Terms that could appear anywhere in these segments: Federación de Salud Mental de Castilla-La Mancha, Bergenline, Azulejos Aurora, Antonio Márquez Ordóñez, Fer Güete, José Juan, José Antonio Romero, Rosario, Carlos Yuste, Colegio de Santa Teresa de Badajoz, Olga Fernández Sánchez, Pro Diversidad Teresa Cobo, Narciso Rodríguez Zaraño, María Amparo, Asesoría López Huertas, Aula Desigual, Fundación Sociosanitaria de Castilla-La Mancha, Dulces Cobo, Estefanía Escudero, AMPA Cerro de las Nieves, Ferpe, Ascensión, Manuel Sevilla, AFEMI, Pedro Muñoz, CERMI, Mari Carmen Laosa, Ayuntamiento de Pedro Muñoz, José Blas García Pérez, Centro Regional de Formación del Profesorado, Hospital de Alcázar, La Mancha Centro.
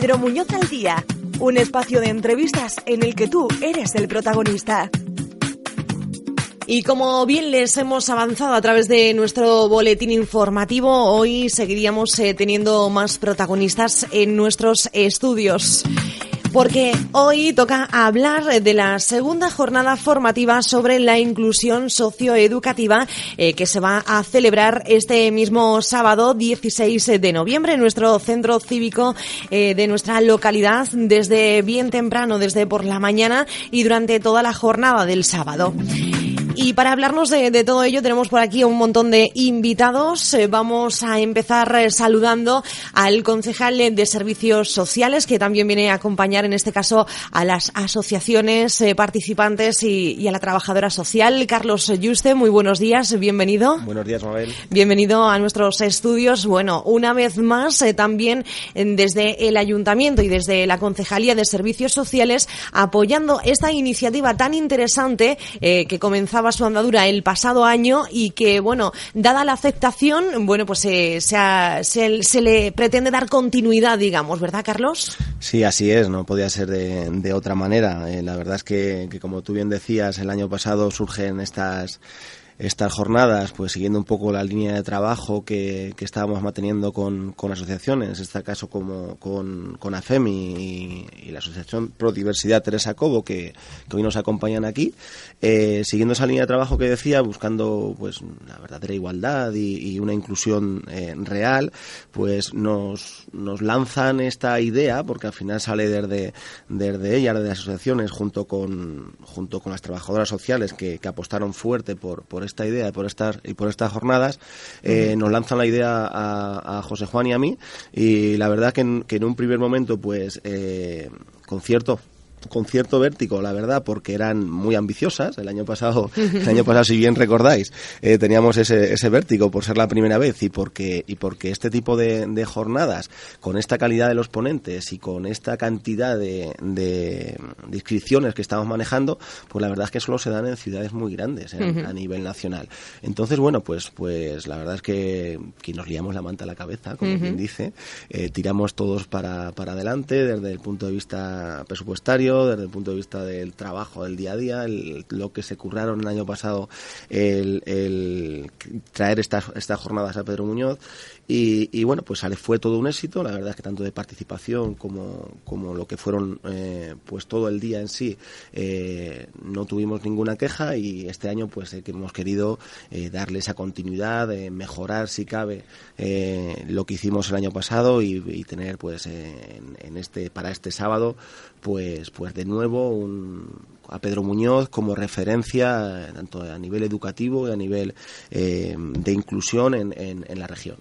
Pedro Muñoz al día, un espacio de entrevistas en el que tú eres el protagonista. Y como bien les hemos avanzado a través de nuestro boletín informativo, hoy seguiríamos teniendo más protagonistas en nuestros estudios. Porque hoy toca hablar de la segunda jornada formativa sobre la inclusión socioeducativa que se va a celebrar este mismo sábado 16 de noviembre en nuestro centro cívico de nuestra localidad desde bien temprano, desde por la mañana y durante toda la jornada del sábado. Y para hablarnos de todo ello tenemos por aquí un montón de invitados. Vamos a empezar saludando al concejal de Servicios Sociales, que también viene a acompañar en este caso a las asociaciones participantes y a la trabajadora social, Carlos Yuste. Muy buenos días, bienvenido. Buenos días, Mabel. Bienvenido a nuestros estudios. Bueno, una vez más también desde el Ayuntamiento y desde la Concejalía de Servicios Sociales apoyando esta iniciativa tan interesante que comenzaba su andadura el pasado año y que, bueno, dada la aceptación, bueno, pues se le pretende dar continuidad, digamos, ¿verdad, Carlos? Sí, así es, no podía ser de otra manera. La verdad es que, como tú bien decías, el año pasado surgen estas jornadas, pues siguiendo un poco la línea de trabajo que estábamos manteniendo con asociaciones, en este caso como con AFEMI y la Asociación Pro Diversidad Teresa Cobo, que hoy nos acompañan aquí, siguiendo esa línea de trabajo que decía, buscando pues la verdadera igualdad y una inclusión real, pues nos lanzan esta idea, porque al final sale desde ella, desde las asociaciones, junto con las trabajadoras sociales que apostaron fuerte por esta idea y por estas jornadas, nos lanzan la idea a José Juan y a mí, y la verdad que en un primer momento pues con cierto vértigo, la verdad, porque eran muy ambiciosas. El año pasado, si bien recordáis, teníamos ese vértigo por ser la primera vez y porque este tipo de jornadas, con esta calidad de los ponentes y con esta cantidad de inscripciones que estamos manejando, pues la verdad es que solo se dan en ciudades muy grandes a nivel nacional. Entonces, bueno, pues la verdad es que nos liamos la manta a la cabeza, como quien dice, tiramos todos para adelante desde el punto de vista presupuestario, desde el punto de vista del trabajo del día a día, lo que se curraron el año pasado, el traer estas jornadas a Pedro Muñoz, y bueno, pues fue todo un éxito. La verdad es que tanto de participación como lo que fueron pues todo el día en sí, no tuvimos ninguna queja, y este año pues que hemos querido darle esa continuidad, mejorar si cabe lo que hicimos el año pasado y tener pues para este sábado pues de nuevo a Pedro Muñoz como referencia tanto a nivel educativo y a nivel de inclusión en la región.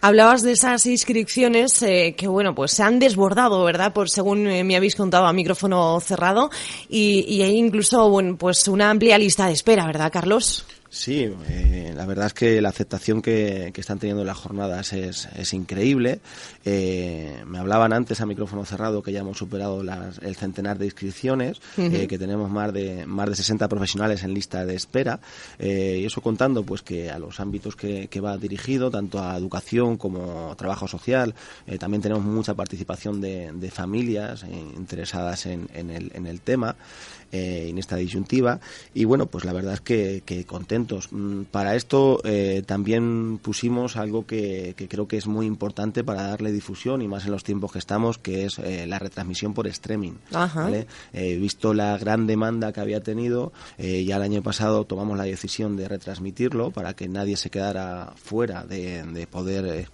Hablabas de esas inscripciones que, bueno, pues se han desbordado, ¿verdad? Por según me habéis contado a micrófono cerrado, y hay incluso, bueno, pues una amplia lista de espera, ¿verdad, Carlos? Sí, la verdad es que la aceptación que están teniendo las jornadas es increíble. Me hablaban antes a micrófono cerrado que ya hemos superado el centenar de inscripciones, que tenemos más de 60 profesionales en lista de espera, y eso contando pues que a los ámbitos que va dirigido, tanto a educación como a trabajo social. También tenemos mucha participación de familias interesadas en el tema, en esta disyuntiva, y bueno, pues la verdad es que contentos. Para esto también pusimos algo que creo que es muy importante para darle difusión, y más en los tiempos que estamos, que es la retransmisión por streaming, ¿vale? Visto la gran demanda que había tenido, ya el año pasado tomamos la decisión de retransmitirlo para que nadie se quedara fuera de poder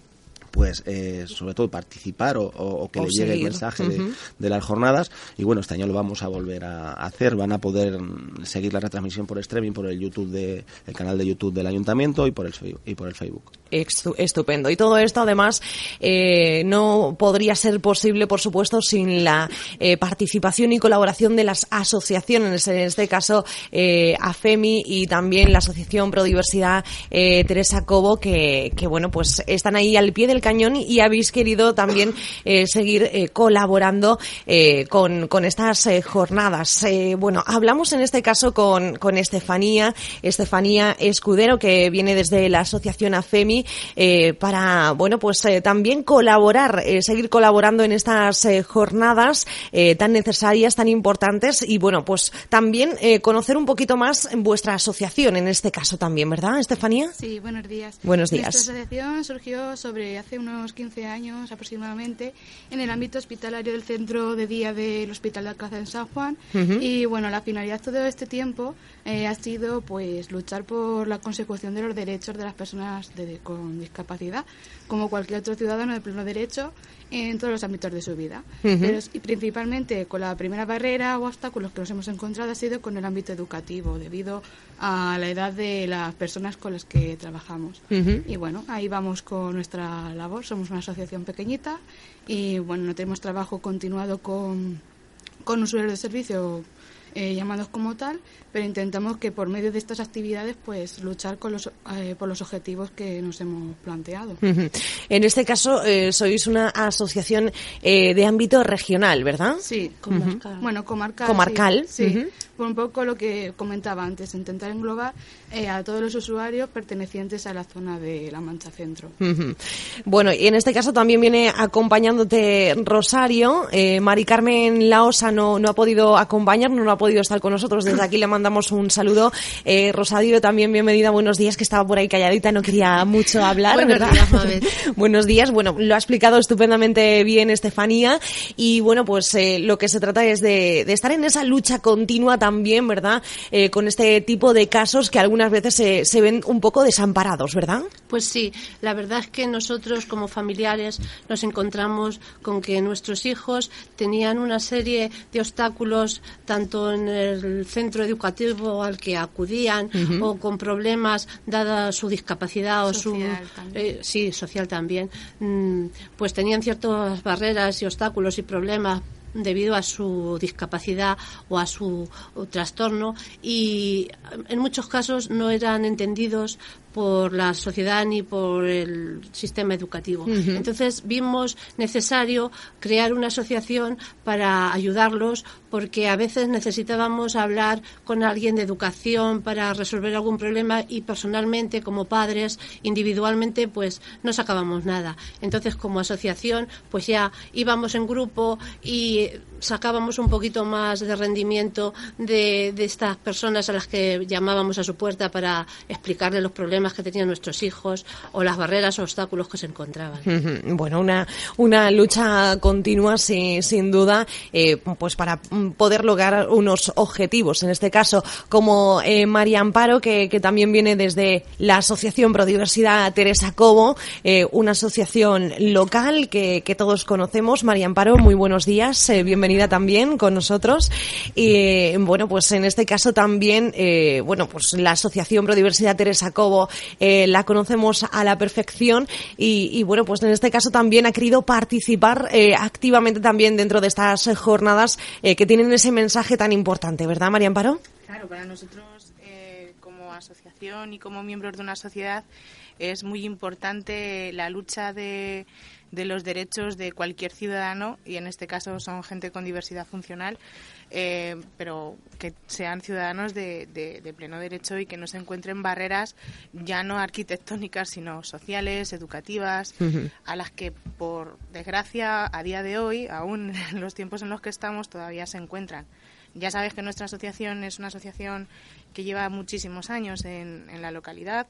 pues sobre todo participar o que le llegue el mensaje de las jornadas. Y bueno, este año lo vamos a volver a hacer. Van a poder seguir la retransmisión por streaming, por el YouTube el canal de YouTube del Ayuntamiento y por el Facebook. Estupendo. Y todo esto, además, no podría ser posible, por supuesto, sin la participación y colaboración de las asociaciones, en este caso AFEMI y también la Asociación Pro Diversidad Teresa Cobo, que bueno, pues están ahí al pie del cañón, y habéis querido también seguir colaborando con estas jornadas. Bueno, hablamos en este caso con Estefanía Escudero, que viene desde la Asociación AFEMI, AFEMI para, bueno, pues también colaborar, seguir colaborando en estas jornadas tan necesarias, tan importantes y, bueno, pues también conocer un poquito más vuestra asociación en este caso también, ¿verdad, Estefanía? Sí, buenos días. Buenos días. Nuestra asociación surgió hace unos 15 años aproximadamente en el ámbito hospitalario del centro de día del Hospital de Alcázar en San Juan. Uh-huh. Y, bueno, la finalidad todo este tiempo ha sido, pues, luchar por la consecución de los derechos de las personas con discapacidad, como cualquier otro ciudadano de pleno derecho en todos los ámbitos de su vida. Uh-huh. Pero, y principalmente con la primera barrera o obstáculos que nos hemos encontrado ha sido con el ámbito educativo, debido a la edad de las personas con las que trabajamos. Uh-huh. Y, bueno, ahí vamos con nuestra labor. Somos una asociación pequeñita y, bueno, no tenemos trabajo continuado con usuarios de servicio llamados como tal, pero intentamos que por medio de estas actividades, pues, luchar por los objetivos que nos hemos planteado. Uh-huh. En este caso sois una asociación de ámbito regional, ¿verdad? Sí, comarcal. Uh-huh. Bueno, comarcal. Sí, sí. Uh-huh. Por un poco lo que comentaba antes, intentar englobar a todos los usuarios pertenecientes a la zona de La Mancha Centro. Uh-huh. Bueno, y en este caso también viene acompañándote Rosario. Mari Carmen Laosa no ha podido acompañarnos, no ha podido estar con nosotros. Desde aquí le mandamos un saludo. Rosario también, bienvenida, buenos días, que estaba por ahí calladita, no quería mucho hablar, ¿verdad? Buenos días. Bueno, lo ha explicado estupendamente bien Estefanía y, bueno, pues lo que se trata es de estar en esa lucha continua también, ¿verdad? Con este tipo de casos que algunas veces se ven un poco desamparados, ¿verdad? Pues sí, la verdad es que nosotros como familiares nos encontramos con que nuestros hijos tenían una serie de obstáculos tanto en el centro educativo al que acudían, uh-huh, o con problemas dada su discapacidad o social su... sí, social también. Pues tenían ciertas barreras y obstáculos y problemas debido a su discapacidad o a su trastorno, y en muchos casos no eran entendidos por la sociedad ni por el sistema educativo. Uh-huh. Entonces vimos necesario crear una asociación para ayudarlos, porque a veces necesitábamos hablar con alguien de educación para resolver algún problema y personalmente, como padres, individualmente, pues no sacábamos nada. Entonces, como asociación, pues ya íbamos en grupo y sacábamos un poquito más de rendimiento de estas personas a las que llamábamos a su puerta para explicarles los problemas que tenían nuestros hijos o las barreras o obstáculos que se encontraban. Uh-huh. Bueno, una lucha continua, sin duda, pues para poder lograr unos objetivos, en este caso, como María Amparo, que también viene desde la Asociación Pro Diversidad Teresa Cobo, una asociación local que todos conocemos. María Amparo, muy buenos días, bienvenida también con nosotros. Bueno, pues en este caso también, bueno, pues la Asociación Pro Diversidad Teresa Cobo la conocemos a la perfección y bueno, pues en este caso también ha querido participar activamente también dentro de estas jornadas que tienen ese mensaje tan importante, ¿verdad, María Amparo? Claro, para nosotros como asociación y como miembros de una sociedad es muy importante la lucha de los derechos de cualquier ciudadano, y en este caso son gente con diversidad funcional, pero que sean ciudadanos de pleno derecho y que no se encuentren barreras ya no arquitectónicas, sino sociales, educativas, uh-huh, a las que, por desgracia, a día de hoy, aún en los tiempos en los que estamos, todavía se encuentran. Ya sabes que nuestra asociación es una asociación que lleva muchísimos años en la localidad,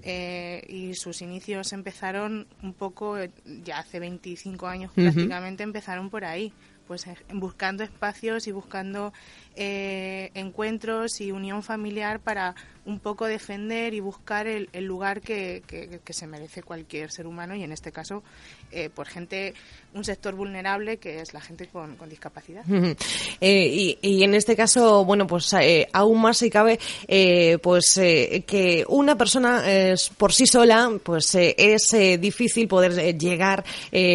y sus inicios empezaron un poco, ya hace 25 años uh-huh, prácticamente empezaron por ahí, pues buscando espacios y buscando encuentros y unión familiar para un poco defender y buscar el lugar que se merece cualquier ser humano, y en este caso por gente, un sector vulnerable que es la gente con discapacidad. Uh-huh. Y en este caso, bueno, pues aún más si cabe, pues que una persona por sí sola, pues es difícil poder llegar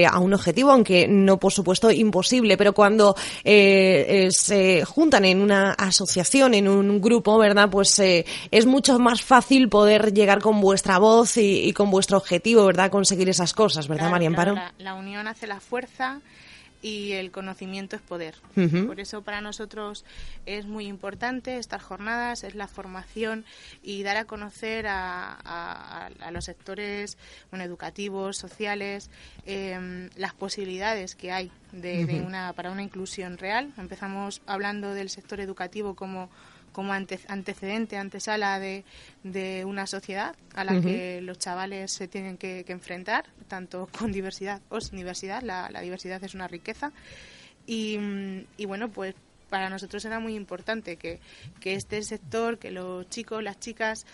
a un objetivo, aunque no, por supuesto, imposible, pero cuando se juntan en una asociación, en un grupo, ¿verdad?, pues es mucho más fácil poder llegar con vuestra voz y con vuestro objetivo, ¿verdad?, conseguir esas cosas, ¿verdad, claro, María Amparo? Claro, la unión hace la fuerza. y el conocimiento es poder. Uh-huh. Por eso para nosotros es muy importante estas jornadas, es la formación y dar a conocer a los sectores educativos, sociales, las posibilidades que hay de para una inclusión real. Empezamos hablando del sector educativo como antecedente, antesala de una sociedad a la que los chavales se tienen que enfrentar, tanto con diversidad o sin diversidad. La diversidad es una riqueza y bueno, pues para nosotros era muy importante que este sector, que los chicos, las chicas,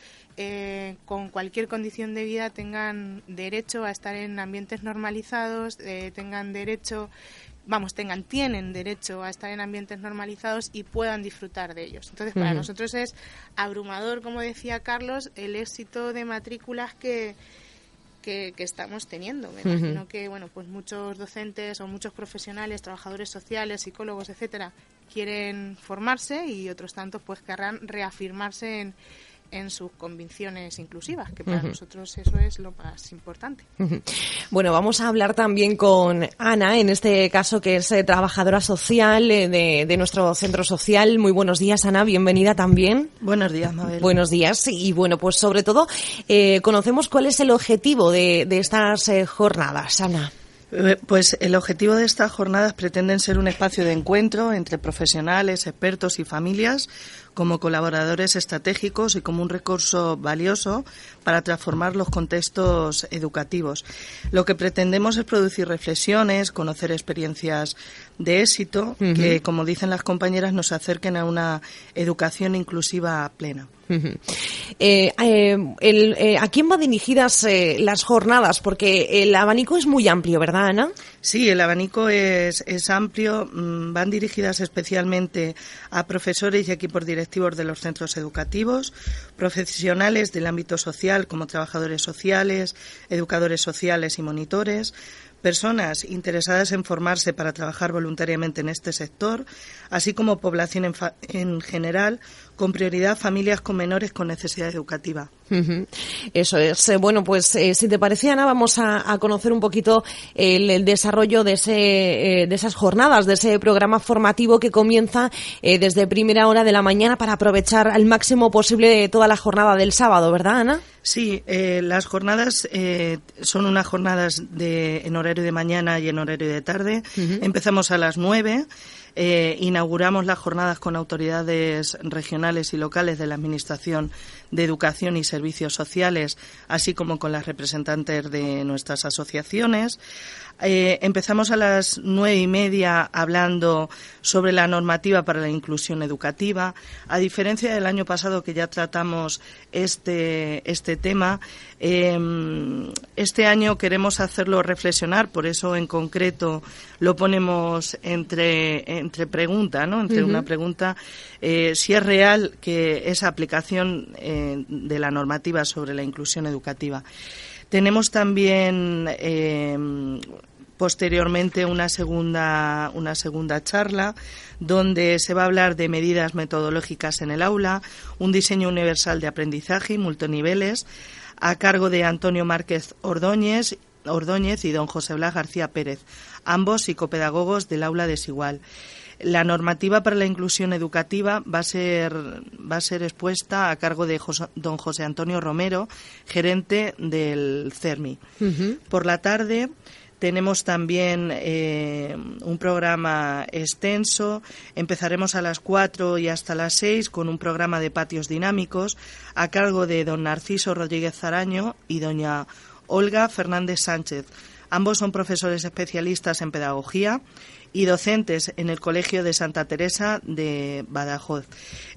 con cualquier condición de vida tengan derecho a estar en ambientes normalizados, tienen derecho a estar en ambientes normalizados y puedan disfrutar de ellos. Entonces, para nosotros es abrumador, como decía Carlos, el éxito de matrículas que estamos teniendo. Me imagino que, pues muchos docentes o muchos profesionales, trabajadores sociales, psicólogos, etcétera, quieren formarse y otros tantos, pues, querrán reafirmarse en sus convicciones inclusivas, que para nosotros eso es lo más importante. Bueno, vamos a hablar también con Ana, en este caso, que es trabajadora social de nuestro centro social. Muy buenos días, Ana, bienvenida también. Buenos días, Mabel. Buenos días, y bueno, pues sobre todo conocemos cuál es el objetivo de estas jornadas, Ana. Pues el objetivo de estas jornadas pretenden ser un espacio de encuentro entre profesionales, expertos y familias como colaboradores estratégicos y como un recurso valioso para transformar los contextos educativos. Lo que pretendemos es producir reflexiones, conocer experiencias de éxito que, como dicen las compañeras, nos acerquen a una educación inclusiva plena. ¿A quién van dirigidas las jornadas? Porque el abanico es muy amplio, ¿verdad, Ana? Sí, el abanico es amplio. Van dirigidas especialmente a profesores y equipos directivos de los centros educativos, profesionales del ámbito social como trabajadores sociales, educadores sociales y monitores, personas interesadas en formarse para trabajar voluntariamente en este sector, así como población en general, con prioridad familias con menores con necesidad educativa. Eso es. Bueno, pues si te parece, Ana, vamos a conocer un poquito el desarrollo de esas jornadas, de ese programa formativo que comienza desde primera hora de la mañana para aprovechar al máximo posible toda la jornada del sábado, ¿verdad, Ana? Sí, las jornadas son unas jornadas en horario de mañana y en horario de tarde. Empezamos a las 9. Inauguramos las jornadas con autoridades regionales y locales de la Administración de Educación y Servicios Sociales, así como con las representantes de nuestras asociaciones. Empezamos a las 9:30 hablando sobre la normativa para la inclusión educativa. A diferencia del año pasado, que ya tratamos este tema, este año queremos hacerlo reflexionar, por eso en concreto lo ponemos entre pregunta, ¿no? Entre una pregunta, si es real que esa aplicación de la normativa sobre la inclusión educativa. Tenemos también posteriormente una segunda charla donde se va a hablar de medidas metodológicas en el aula, un diseño universal de aprendizaje y multiniveles a cargo de Antonio Márquez Ordóñez y don José Blas García Pérez, ambos psicopedagogos del Aula Desigual. La normativa para la inclusión educativa va a ser expuesta a cargo de don José Antonio Romero, gerente del CERMI. Por la tarde tenemos también un programa extenso. Empezaremos a las 4 y hasta las 6 con un programa de patios dinámicos a cargo de don Narciso Rodríguez Zaraño y doña Olga Fernández Sánchez. Ambos son profesores especialistas en pedagogía y docentes en el Colegio de Santa Teresa de Badajoz.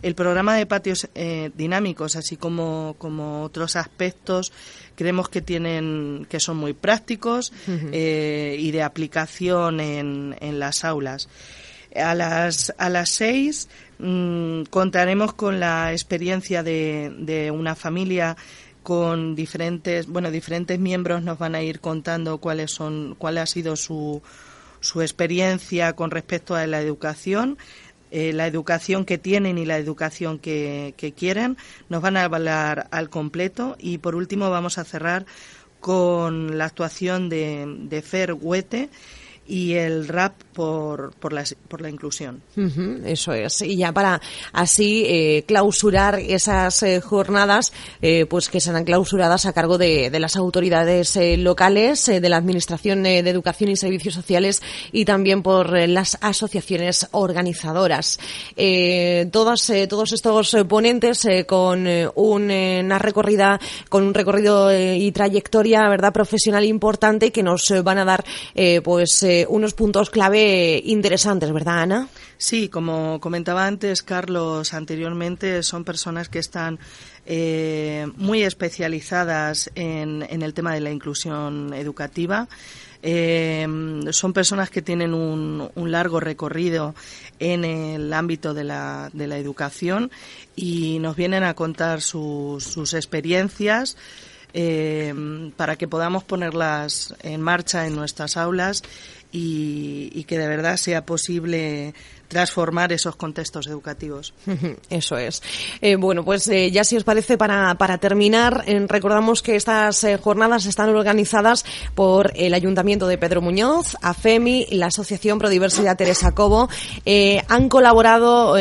El programa de patios dinámicos, así como otros aspectos, creemos que son muy prácticos y de aplicación en las aulas. A las 6 contaremos con la experiencia de una familia con diferentes miembros. Nos van a ir contando cuál ha sido su experiencia con respecto a la educación que tienen y la educación que quieren. Nos van a hablar al completo y, por último, vamos a cerrar con la actuación de Fer Güete y el rap por la inclusión. Eso es. Y ya para así clausurar esas jornadas pues que serán clausuradas a cargo de las autoridades locales, de la Administración de Educación y Servicios Sociales y también por las asociaciones organizadoras. Todos estos ponentes con una recorrida, con un recorrido y trayectoria, ¿verdad?, profesional importante, que nos van a dar unos puntos clave interesantes, ¿verdad, Ana? Sí, como comentaba antes Carlos anteriormente, son personas que están muy especializadas en el tema de la inclusión educativa. Son personas que tienen un largo recorrido en el ámbito de la educación y nos vienen a contar sus experiencias para que podamos ponerlas en marcha en nuestras aulas y que de verdad sea posible transformar esos contextos educativos. Eso es. Bueno, pues ya si os parece, para terminar, recordamos que estas jornadas están organizadas por el Ayuntamiento de Pedro Muñoz, AFEMI, la Asociación Pro Diversidad Teresa Cobo. Han colaborado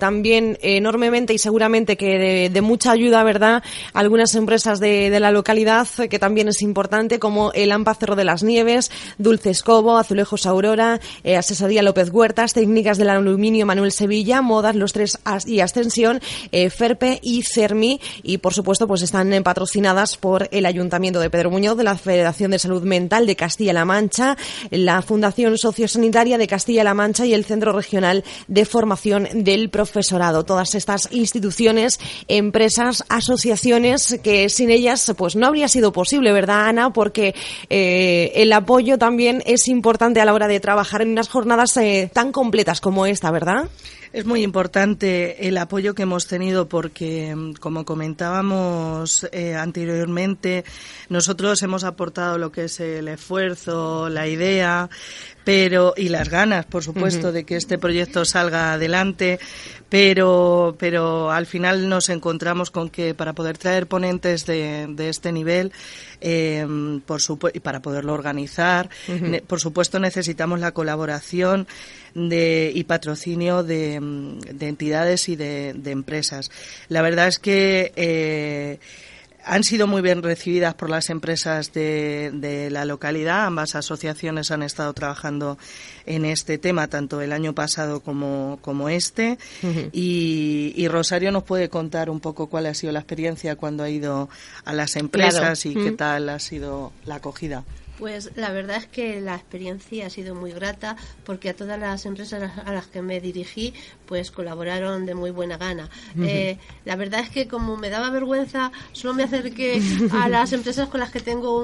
también enormemente y seguramente que de mucha ayuda, ¿verdad?, algunas empresas de la localidad, que también es importante, como el AMPA Cerro de las Nieves, Dulces Cobo, Azulejos Aurora, Asesoría López Huertas, Técnicas del Aluminio Manuel Sevilla, Modas, Los Tres y Ascensión, Ferpe y CERMI, y por supuesto pues están patrocinadas por el Ayuntamiento de Pedro Muñoz, de la Federación de Salud Mental de Castilla-La Mancha, la Fundación Sociosanitaria de Castilla-La Mancha y el Centro Regional de Formación del Profesorado. Todas estas instituciones, empresas, asociaciones, que sin ellas pues no habría sido posible, ¿verdad, Ana?, porque el apoyo también es importante a la hora de trabajar en unas jornadas tan completas como esta, ¿verdad? Es muy importante el apoyo que hemos tenido porque, como comentábamos anteriormente, nosotros hemos aportado lo que es el esfuerzo, la idea, pero y las ganas, por supuesto, de que este proyecto salga adelante, pero al final nos encontramos con que para poder traer ponentes de este nivel y para poderlo organizar, por supuesto necesitamos la colaboración y patrocinio de entidades y de empresas. La verdad es que han sido muy bien recibidas por las empresas de la localidad. Ambas asociaciones han estado trabajando en este tema, tanto el año pasado como este. Y Rosario nos puede contar un poco cuál ha sido la experiencia cuando ha ido a las empresas, claro, y qué tal ha sido la acogida. Pues la verdad es que la experiencia ha sido muy grata, porque a todas las empresas a las que me dirigí pues colaboraron de muy buena gana. La verdad es que como me daba vergüenza, solo me acerqué a las empresas con las que tengo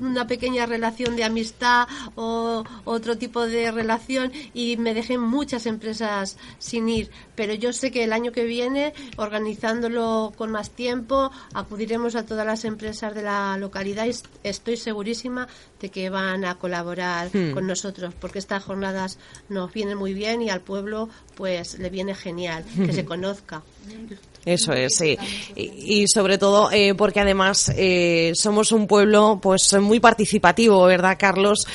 una pequeña relación de amistad o otro tipo de relación, y me dejé muchas empresas sin ir. Pero yo sé que el año que viene, organizándolo con más tiempo, acudiremos a todas las empresas de la localidad y estoy segurísima de que van a colaborar con nosotros, porque estas jornadas nos vienen muy bien y al pueblo pues le viene genial que se conozca. Eso es, sí. Y sobre todo porque además somos un pueblo pues muy participativo, ¿verdad, Carlos?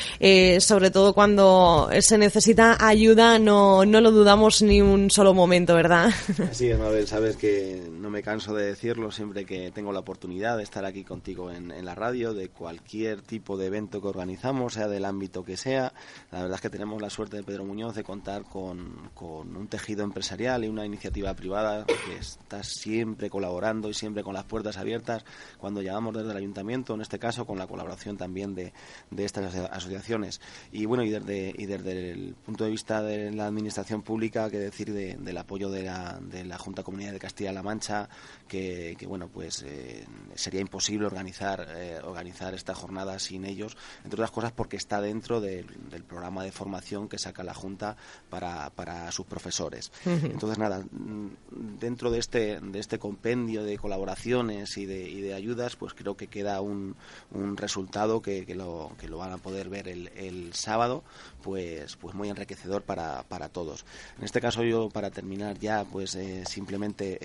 Sobre todo cuando se necesita ayuda no lo dudamos ni un solo momento, ¿verdad? Así es, Mabel, sabes que no me canso de decirlo siempre que tengo la oportunidad de estar aquí contigo en la radio, de cualquier tipo de evento que organizamos, sea del ámbito que sea. La verdad es que tenemos la suerte de Pedro Muñoz de contar con un tejido empresarial y una iniciativa privada que está siempre colaborando y siempre con las puertas abiertas cuando llegamos desde el ayuntamiento, en este caso con la colaboración también de estas asociaciones. Y bueno, y desde el punto de vista de la administración pública, que decir del apoyo de la Junta Comunidad de Castilla-La Mancha, que bueno, pues sería imposible organizar esta jornada sin ellos, entre otras cosas porque está dentro del programa de formación que saca la Junta para sus profesionales profesores. Entonces, nada, dentro de este compendio de colaboraciones y de ayudas, pues creo que queda un resultado que lo van a poder ver el sábado, pues muy enriquecedor para todos. En este caso, yo, para terminar ya, pues simplemente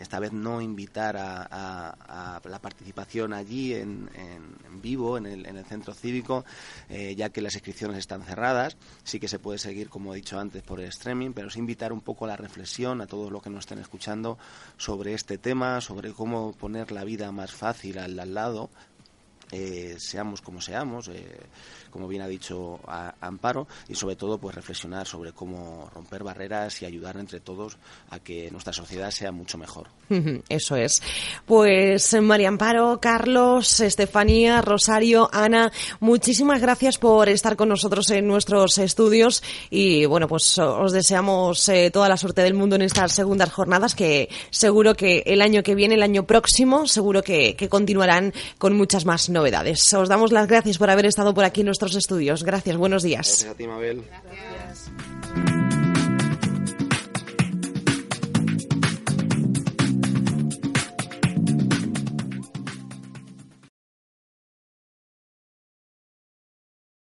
esta vez no invitar a la participación allí en vivo, en el centro cívico, ya que las inscripciones están cerradas. Sí que se puede seguir, como he dicho antes, por el streaming, pero es invitar un poco a la reflexión a todos los que nos estén escuchando sobre este tema, sobre cómo poner la vida más fácil al lado. Seamos como seamos, como bien ha dicho Amparo, y sobre todo pues reflexionar sobre cómo romper barreras y ayudar entre todos a que nuestra sociedad sea mucho mejor. Eso es. Pues María Amparo, Carlos, Estefanía, Rosario, Ana, muchísimas gracias por estar con nosotros en nuestros estudios y bueno, pues os deseamos toda la suerte del mundo en estas segundas jornadas, que seguro que el año que viene, el año próximo, seguro que continuarán con muchas más novedades. Os damos las gracias por haber estado por aquí en nuestros estudios. Gracias, buenos días. Gracias a ti, Mabel. Gracias.